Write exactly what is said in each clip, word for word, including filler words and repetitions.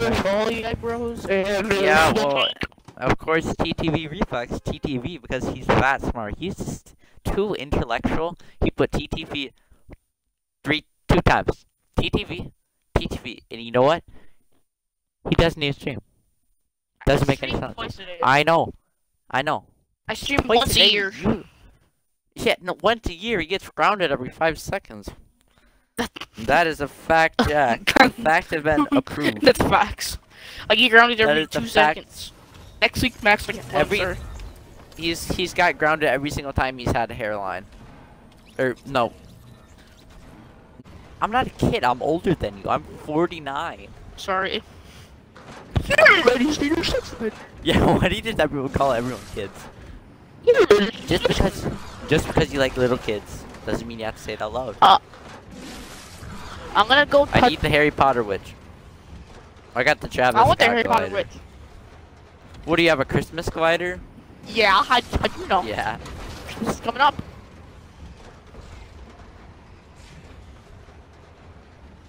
Lollygag Bros and yeah, well, of course T T V Reflex, T T V, because he's fat smart. He's just too intellectual. He put T T V three two times. T T V, T T V, and you know what? He doesn't need a stream. Doesn't I make any sense. I know, I know. I stream twice once a day. year. You... Yeah, no, once a year. He gets grounded every five seconds. That is a fact, Jack. The facts have been approved. That's facts. I get grounded every two seconds. Next week, Max, like every. Or... He's he's got grounded every single time he's had a hairline. Or no. I'm not a kid. I'm older than you. I'm forty-nine. Sorry. Yeah, why do you just everyone call everyone kids? Just because, just because you like little kids doesn't mean you have to say it out loud. Uh. I'm gonna go touch- I need the Harry Potter witch. I got the Travis I want the Harry glider. Potter witch. What, do you have a Christmas glider? Yeah, I, I do know. Yeah. Christmas coming up.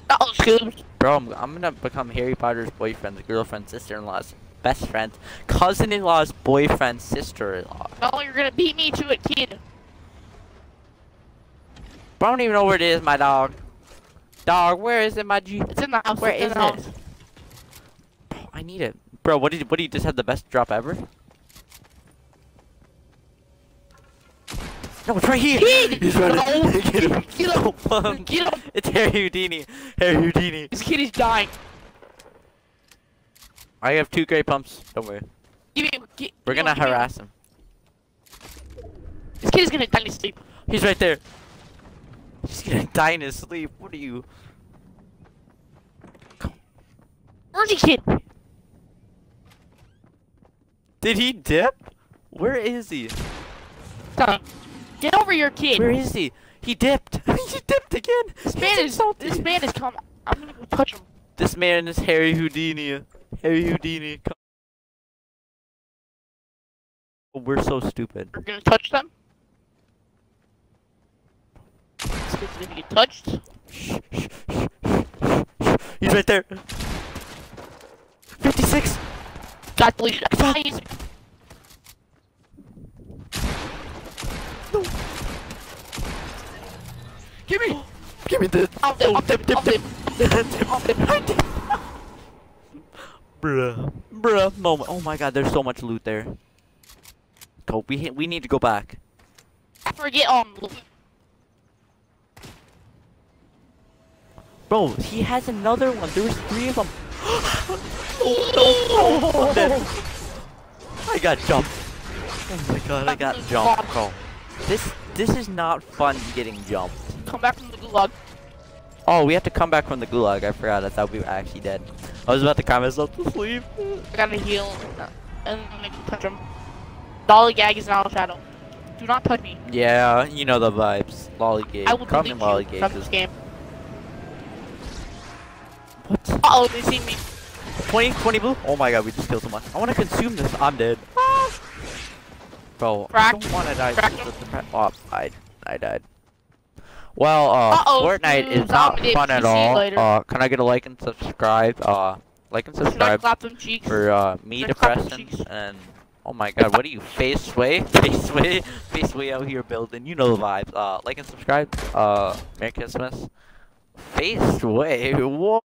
Uh-oh, Scoobs. Bro, I'm, I'm gonna become Harry Potter's boyfriend, girlfriend, sister-in-law's best friend, cousin-in-law's boyfriend, sister-in-law. No, you're gonna beat me to it, kid. But I don't even know where it is, my dog. Dog, where is it, my G? It's in the house. Where is it? Bro, I need it, bro. What did? What do you just have the best drop ever? No, it's right here. He's running. Get him! Get him! Get him! It's Harry Houdini. Harry Houdini. This kid is dying. I have two great pumps. Don't worry. Give me, get, We're gonna give harass me. him. This kid is gonna die in his sleep. He's right there. He's gonna die in his sleep. What are you? Where's he, kid? Did he dip? Where is he? Stop. Get over your kid. Where is he? He dipped. He dipped again. This man He's is. Insulted. This man is coming. I'm gonna go touch him. This man is Harry Houdini. Harry Houdini. Come. Oh, we're so stupid. We're gonna touch them. It's gonna get touched. He's right there. fifty-six. God, please. No. Give me. Give me the. Off them. Off them. Off them. Off them. Bruh. Bruh. Moment. Oh my God. There's so much loot there. Go. We we need to go back. I forget um. Bro, he has another one. There was three of them. Oh, no, no, no, no. I got jumped. Oh my God, I got jumped. Bro, this this is not fun getting jumped. Come back from the gulag. Oh, we have to come back from the gulag. I forgot. I thought we were actually dead. I was about to cry myself to sleep. I gotta heal and make you touch him. Lollygag is now a shadow. Do not touch me. Yeah, you know the vibes. Lollygag. I will come in Lollygag from this game. Uh oh, they see me. twenty, twenty blue? Oh my God, we just killed so much. I want to consume this. I'm dead. Ah. Bro, Frack. I don't want to die. The oh, I, I died. Well, uh, uh -oh. Fortnite mm, is not fun at all. Uh, can I get a like and subscribe? Uh, like and subscribe for uh, me, depression, and oh my God, what are you? Face sway? Face sway? Face sway out here building. You know the vibes. Uh, like and subscribe. Uh, Merry Christmas. Face sway? Whoa.